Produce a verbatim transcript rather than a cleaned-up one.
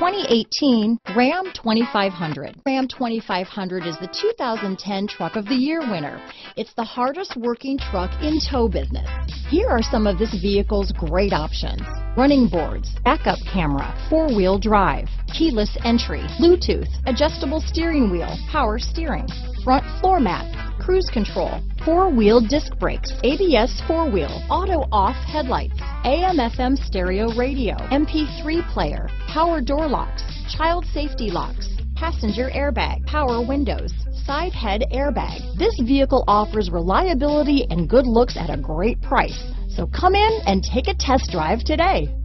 twenty eighteen Ram twenty-five hundred. Ram twenty-five hundred is the two thousand ten Truck of the Year winner. It's the hardest working truck in tow business. Here are some of this vehicle's great options: running boards, backup camera, four-wheel drive, keyless entry, Bluetooth, adjustable steering wheel, power steering, front floor mats, cruise control, four-wheel disc brakes, A B S four-wheel, auto-off headlights, A M F M stereo radio, M P three player, power door locks, child safety locks, passenger airbag, power windows, side head airbag. This vehicle offers reliability and good looks at a great price. So come in and take a test drive today.